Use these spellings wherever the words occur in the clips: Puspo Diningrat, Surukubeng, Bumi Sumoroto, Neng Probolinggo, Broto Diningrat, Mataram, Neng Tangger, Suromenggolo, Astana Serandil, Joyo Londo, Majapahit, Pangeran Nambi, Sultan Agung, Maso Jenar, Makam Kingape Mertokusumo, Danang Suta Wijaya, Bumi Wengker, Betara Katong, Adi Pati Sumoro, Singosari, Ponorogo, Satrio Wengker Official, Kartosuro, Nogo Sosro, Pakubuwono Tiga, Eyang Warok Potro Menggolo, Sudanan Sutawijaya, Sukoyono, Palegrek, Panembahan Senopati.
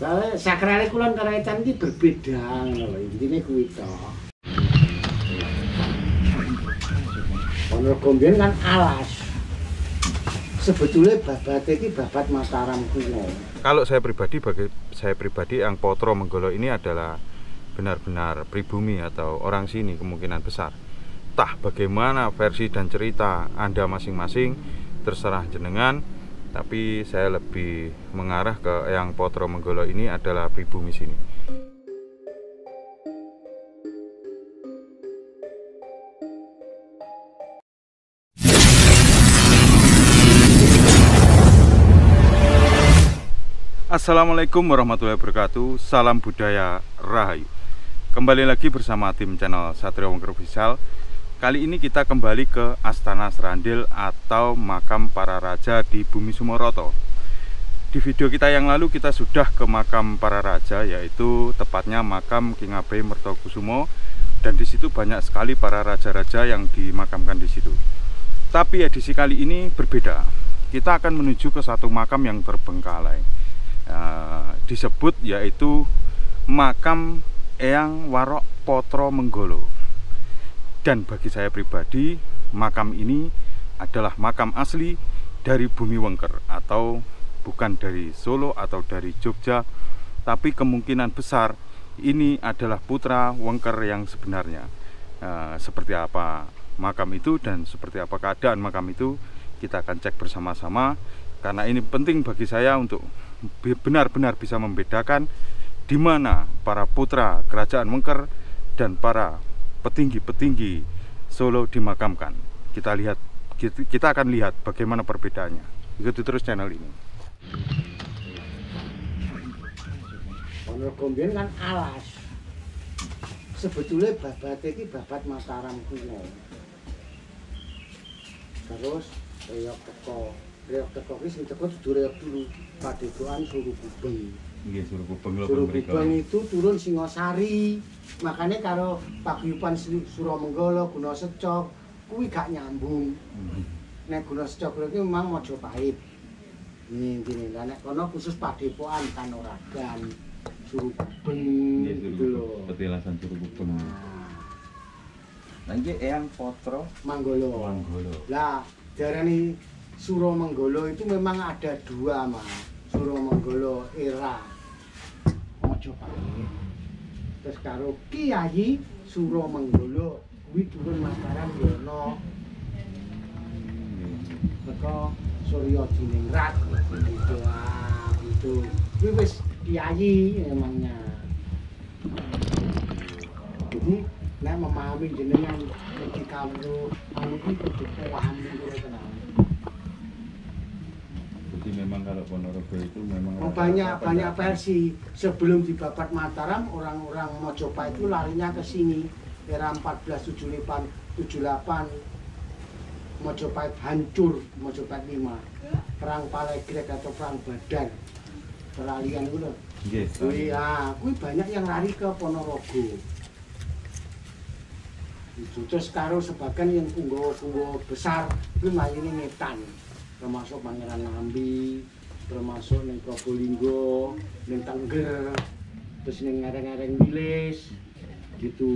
Soalnya sakrale kulon karo edan iki berbeda ngono lho, intine kuwi to. Ponorogo mbiyen kan alas. Sebetulnya babat ini babat Mataram kuno. Kalau saya pribadi, bagi saya pribadi, Eyang Potro Menggolo ini adalah benar-benar pribumi atau orang sini kemungkinan besar. Tah bagaimana versi dan cerita Anda masing-masing terserah jenengan, tapi saya lebih mengarah ke Eyang Potro Menggolo ini adalah pribumi sini. Assalamualaikum warahmatullahi wabarakatuh. Salam budaya rahayu. Kembali lagi bersama tim channel Satrio Wengker Official. Kali ini kita kembali ke Astana Serandil atau makam para raja di Bumi Sumoroto. Di video kita yang lalu kita sudah ke makam para raja, yaitu tepatnya makam Kingape Mertokusumo, dan di situ banyak sekali para raja-raja yang dimakamkan di situ. Tapi edisi kali ini berbeda. Kita akan menuju ke satu makam yang terbengkalai. Disebut yaitu makam Eyang Warok Potro Menggolo, dan bagi saya pribadi makam ini adalah makam asli dari Bumi Wengker, atau bukan dari Solo atau dari Jogja, tapi kemungkinan besar ini adalah putra Wengker yang sebenarnya. Seperti apa makam itu dan seperti apa keadaan makam itu kita akan cek bersama-sama, karena ini penting bagi saya untuk benar-benar bisa membedakan di mana para putra kerajaan Wengker dan para petinggi-petinggi Solo dimakamkan. Kita akan lihat bagaimana perbedaannya. Ikuti terus channel ini. Ponorogo mbiyen kan alas. Sebetulnya babat ini babat Mataram kuno. Terus reok teko. Reok teko wis teko durek dulu padepokan Surukubeng. Nggih, Surukubeng lho. Surukubeng itu turun Singosari. Makanya karo paguyuban Suromenggolo, Gunaseco kuwi gak nyambung. Nek Gunaseco kuwi memang Majapahit. Ngene-ngene lan nek kono khusus padepokan Kanoragan, Surukubeng. Nggih, Surukubeng. Petilasan Surukubeng. Lah iki Eyang Potro Menggolo. Menggolo. Lah diarani Suro Menggolo itu memang ada dua, Mas. Suro Menggolo era Majapahit. Terus karo Kiai Suro Menggolo kuwi turun Mataram Yono. Teko Satrio Diningrat itu. Kuwi wis kiai emangnya. Jadi nek memahami jenengan ketika karo anu iki kudu paham karo tenan. Jadi memang kalau Ponorogo itu memang banyak versi. Sebelum di babat Mataram, orang-orang Majapahit itu larinya ke sini. Era 1478 Majapahit hancur, Majapahit 5. Perang Palegrek atau Perang Badar. Peralihan itu loh. Yes, iya, kuwi banyak yang lari ke Ponorogo. Itu terus karo sebagian yang punggawa-punggawa besar itu layine ngetan. Termasuk Pangeran Nambi, termasuk Neng Probolinggo, Neng Tangger, terus Neng Ngareng Bulese, gitu.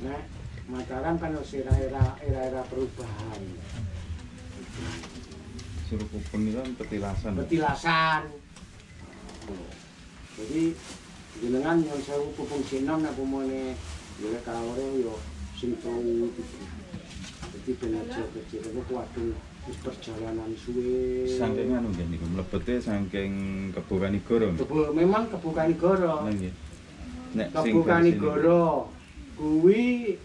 Nah, Mataram kan era-era perubahan. Surukubeng itu petilasan. Petilasan. Jadi jenengan yang saya kupung sinom aku mau nih, jadi kalau orang yo simtong gitu. Jadi benar-benar kecil, itu waduh perjalanan suwe saking anu nggih niku mlebete saking Kebukanigoro. Memang Kebukanigoro. Nggih. Nek Kebukanigoro kuwi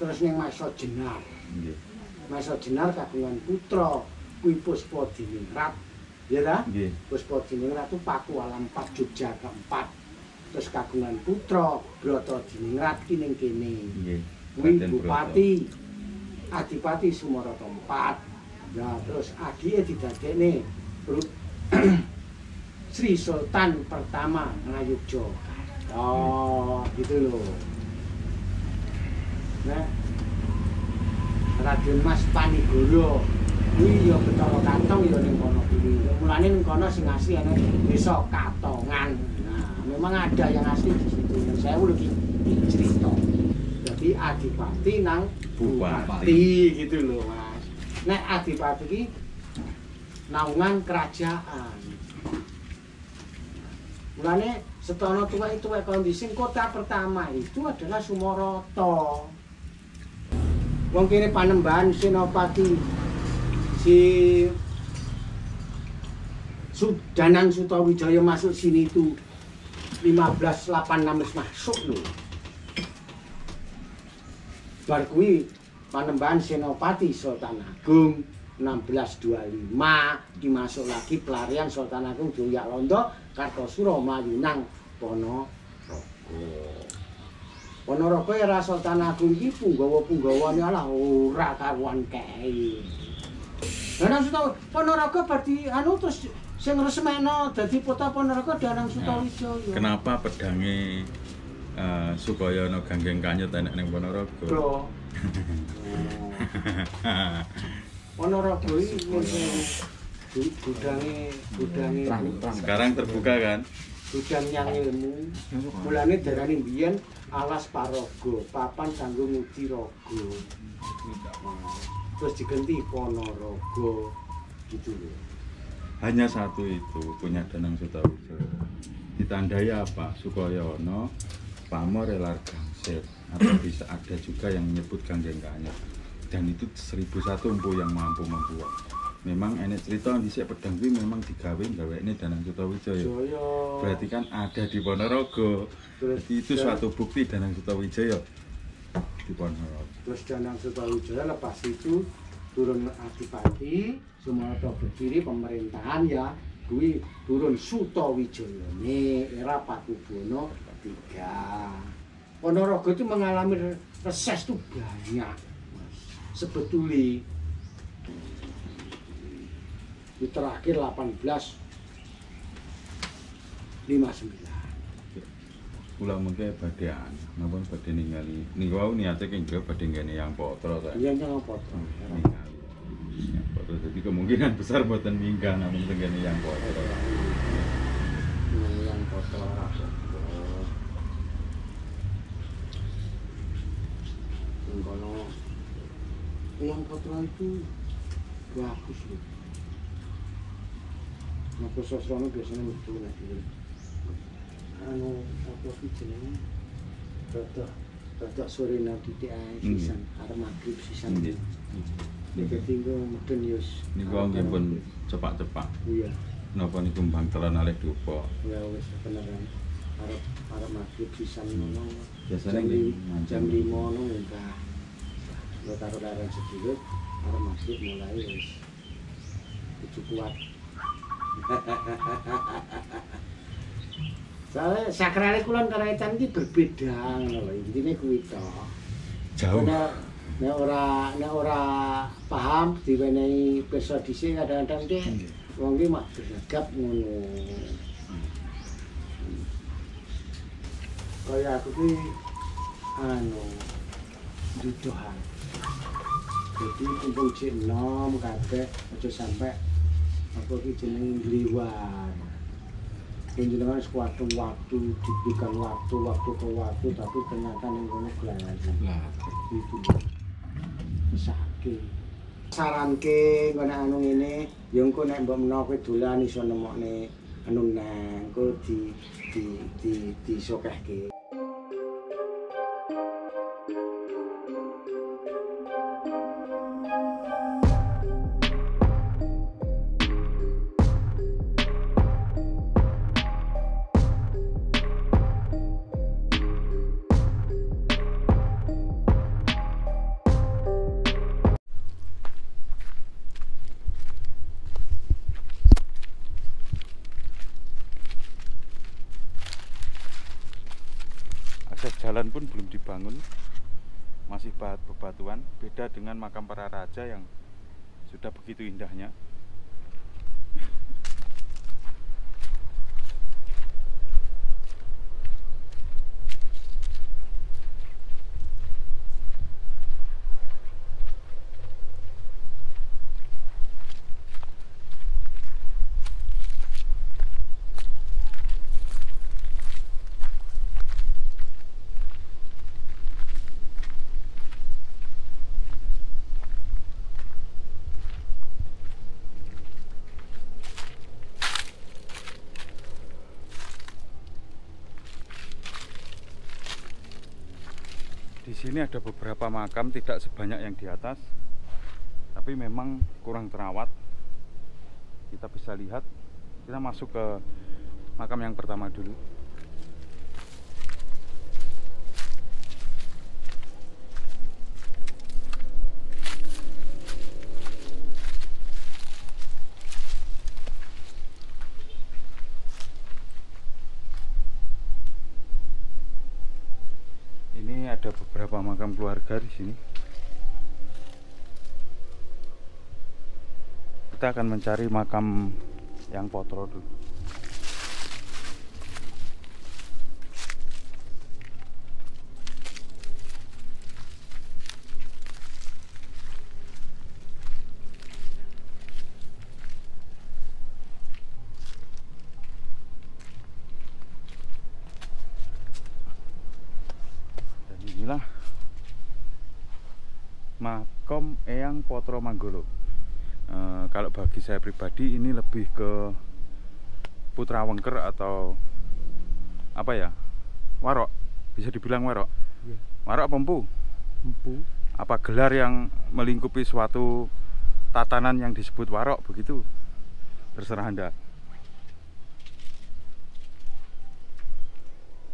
terus ning Maso Jenar. Nggih. Maso Jenar kagungan putra kuwi Puspo Diningrat. Ya ta? Nggih. Puspo Diningrat itu Paku Alam 4 Jogja keempat. Terus kagungan putra Broto Diningrat ki ning kene. Nggih. Kuwi bupati Adi Pati Sumoro 4. Nah, terus adike didadekne Sri Sultan pertama Ngayogyo. Oh, gitu loh. Nah, Raden Mas Panigoro kuwi ya Betara Katong ya ning kono kuwi. Mulane ning kono sing asli ana desa Katongan. Nah, memang ada yang asli di situ. Saya lho iki cerita. Jadi Adipati nang Bupati gitu lho, Mas. Nek Adipati iki naungan kerajaan. Mulane setono tuwa-tuwa kondisi kota pertama itu adalah Sumoroto. Wong kene Panembahan Senopati si Sudanan Sutawijaya masuk sini itu 1586 masuk loh. Bar kuwi Panembahan Senopati Sultan Agung 1625 dimasuk lagi pelarian Sultan Agung Joyo Londo Kartosuro maju nang Ponorogo. Ponorogo era Sultan Agung iki punggawa-punggawane ala ora karuan kae. Danang Suta Ponorogo berarti anu terus sing resmeno dadi putra Ponorogo Danang Sutawijaya. Kenapa pedange Sukoyono ganggeng kanyut enek ning Ponorogo? Lho. Ponorogo iki gudange sekarang terbuka kan? Gudang yang ilmu, mulane darani mbiyen alas Paraga, papan kanggo nguji raga. Terus digenti Ponorogo gitu lho. Hanya satu itu punya Danang Sutawijaya. Ditandai apa? Sukoyono, pamor elar gangset, atau bisa ada juga yang menyebut ganggeng kanyut. Dan itu 1001 empu yang mampu membuat. Memang enek cerita dhisik pedang kuwi memang digawe gawekne Danang Sutawijaya. Berarti kan ada di Ponorogo. Berarti itu suatu bukti Danang Sutawijaya di Ponorogo. Terus Danang Sutawijaya lepas itu turun Adipati Sumoro berdiri pemerintahan ya kuwi turun Sutawijayane era Pakubuwono Tiga. Ponorogo itu mengalami reses tuh banyak. Sebetulnya di terakhir 1859 kula mengke badean napa badhe ningali niku wau niate kenging badhe ngene yang potro ta iya yang potro jadi kemungkinan besar boten minggah namun ngene yang potro yang potro itu bagus loh. Nogo Sosro biasanya metu nek iki. Anu apa iki jenenge? Rada sore nang titik ae sisan arep magrib sisan. Nggih. Nek tinggo meden yo niku nggih pun cepak-cepak. Iya. Napa niku mbang telan alih dupa. Ya wis beneran. Arep magrib sisan ngono. Biasane nggih jam 5 ngono enggak. Yo karo laran sedulur arep magrib mulai wis. Cukup. Soalnya sakrale kulon karo etan iki berbeda ngono lho. Intine kuwi to. Jauh. Nek ora paham diwenehi pirsa dhisik kadang-kadang iki wong iki mah gegap ngono. Kaya aku iki anu duduhan. Jadi kumpul cek nom kabeh aja sampai apa iki jeneng liwat. Penjenengan sewaktu-waktu diberikan waktu ke waktu tapi ternyata ning kono gelaran. Lah itu sakit. Saranke ngene anu ngene, ya engko nek mbok menawa kowe dolan iso nemokne anu nang engko di sokehke. Jalan pun belum dibangun, masih bebatuan, beda dengan makam para raja yang sudah begitu indahnya. Di sini ada beberapa makam, tidak sebanyak yang di atas, tapi memang kurang terawat. Kita bisa lihat, kita masuk ke makam yang pertama dulu. Ada beberapa makam keluarga di sini. Kita akan mencari makam yang Potro dulu. Makam Eyang Potro Menggolo. Kalau bagi saya pribadi ini lebih ke putra Wengker atau apa ya? Warok, bisa dibilang warok. Ya. Warok apa empu? Empu. Apa gelar yang melingkupi suatu tatanan yang disebut warok begitu? Terserah Anda.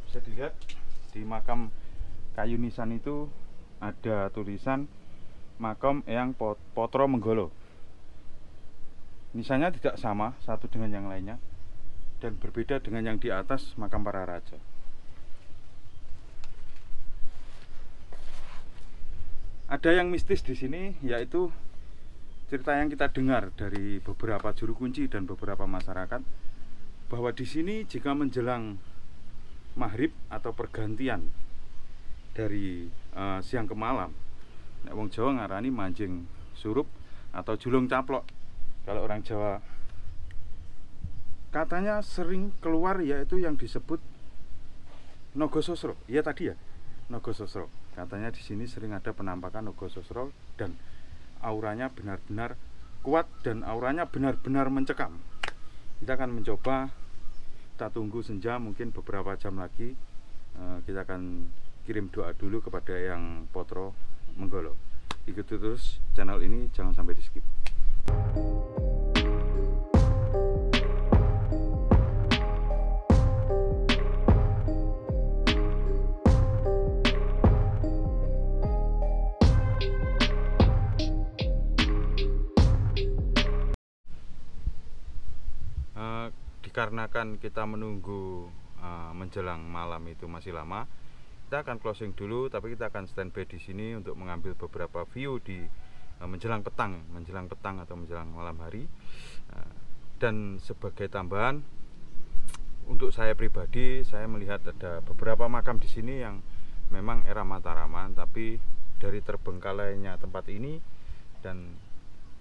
Bisa dilihat di makam kayu nisan itu ada tulisan Makam Eyang Potro Menggolo. Nisannya tidak sama satu dengan yang lainnya dan berbeda dengan yang di atas makam para raja. Ada yang mistis di sini, yaitu cerita yang kita dengar dari beberapa juru kunci dan beberapa masyarakat bahwa di sini jika menjelang maghrib atau pergantian dari siang ke malam, wong Jawa ngarani manjing surup atau julung caplok. Kalau orang Jawa katanya sering keluar, yaitu yang disebut Nogo Sosro. Iya tadi ya, Nogo Sosro. Katanya di sini sering ada penampakan Nogo Sosro dan auranya benar-benar kuat dan auranya benar-benar mencekam. Kita akan mencoba, kita tunggu senja mungkin beberapa jam lagi. Kita akan kirim doa dulu kepada Eyang Potro Menggolo. Ikuti terus channel ini, jangan sampai di skip. Dikarenakan kita menunggu menjelang malam itu masih lama, kita akan closing dulu, tapi kita akan standby di sini untuk mengambil beberapa view di menjelang petang atau menjelang malam hari. Dan sebagai tambahan untuk saya pribadi, saya melihat ada beberapa makam di sini yang memang era Mataraman, tapi dari terbengkalainya tempat ini dan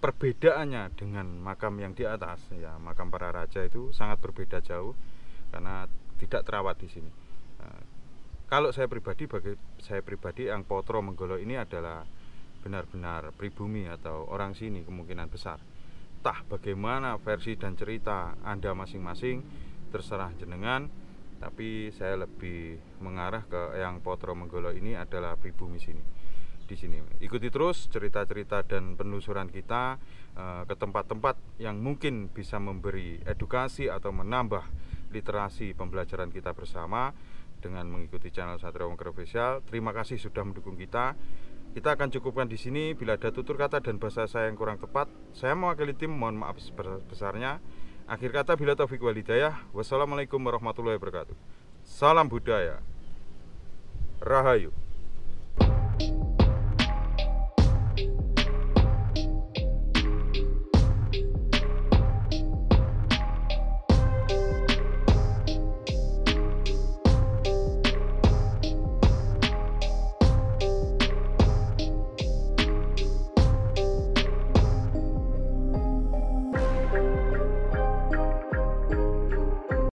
perbedaannya dengan makam yang di atas, ya makam para raja, itu sangat berbeda jauh karena tidak terawat di sini. Kalau saya pribadi, Eyang Potro Menggolo ini adalah benar-benar pribumi atau orang sini kemungkinan besar. Entah bagaimana versi dan cerita Anda masing-masing, terserah jenengan, tapi saya lebih mengarah ke Eyang Potro Menggolo ini adalah pribumi sini. Di sini ikuti terus cerita-cerita dan penelusuran kita ke tempat-tempat yang mungkin bisa memberi edukasi atau menambah literasi pembelajaran kita bersama dengan mengikuti channel Satrio Wengker Official. Terima kasih sudah mendukung kita. Kita akan cukupkan di sini. Bila ada tutur kata dan bahasa saya yang kurang tepat, saya mewakili tim, mohon maaf sebesar-besarnya. Akhir kata bila taufik wal hidayah. Wassalamualaikum warahmatullahi wabarakatuh. Salam budaya. Rahayu.